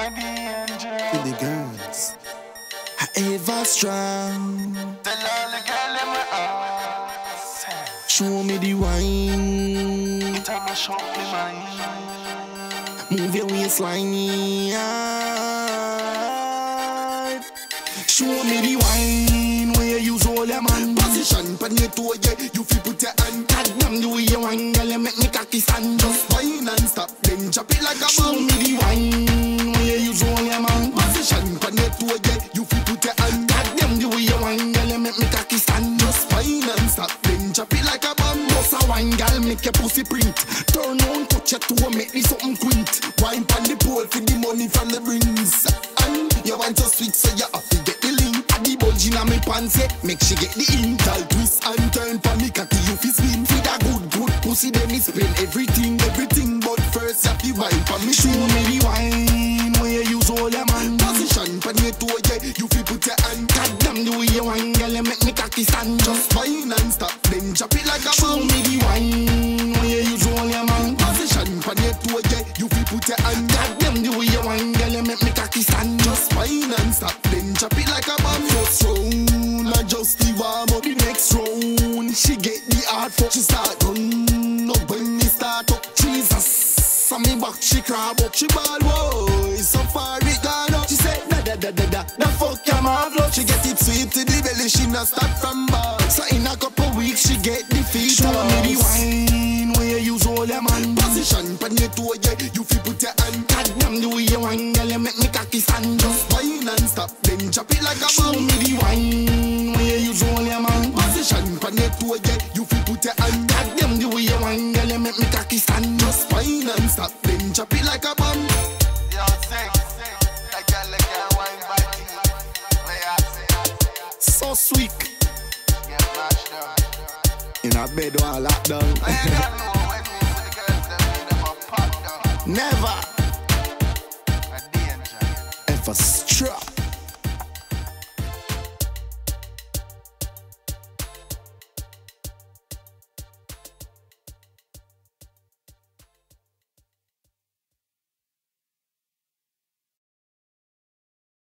and the girls Eva Strap. Tell all the girl in my eyes, show me the wine. Show me mine. Move your waistline, yeah. Show me the wine where you use all your man. Position pan your toe, yeah. You fi put your hand. Goddamn the way you wine, girl, you make me cocky stand. Just wine and stop, then chop it like a bomb. Show me the wine where you use all your man. Position pan your toe, yeah. You fi put your hand. Goddamn the way you wine, girl, you make me cocky stand. Just wine and stop, then chop it like a bomb. Bossa wine, girl, make your pussy print. Turn on, touch your toe, make me something quint. Wine pan the pole for the money from the rings. And you want so sweet, so you have to get the link. Add the bulge in my pants, make she get the ink. I'll twist and turn for me, cocky you fi spin. Feed a good pussy, then me spin everything. But first, you have to wine for me. Show me the wine where you use all your man. Position for your toe, yeah, you fi put your hand. Goddamn the way you wine, girl, you make me cocky stand. Just wine and stop, then chop it like a bomb. Show me the wine where you use all your man. Position for your toe, yeah, you fi put your hand. Goddamn the way you wine, girl, you make me cocky stand. Just wine and stop, then chop it like a bomb. First round, I just the warm up. The next round, she get the hard fuck. She start run up when me start up. Jesus, on me back she crab up. She ball, whoa, so far it gone up. She said da fuck your man flow. She get it sweet to the belly, she not start from back. So in a couple weeks she get the feet. Show me the wine where you use all your man. Position pan your toe, yeah, you fi put your hand. Goddamn the way you wine, girl, you make me cocky stand. Just wine and stop, then chop it like a bomb. Show me the wine where you use all your man. Position pan your toe, yeah, you fi put your hand. Goddamn the way you wine, girl, you make me cocky stand. Just wine and stop, then chop it like a bomb. Yo, so sweet. In a bed or a lockdown. Never. Eva Strap.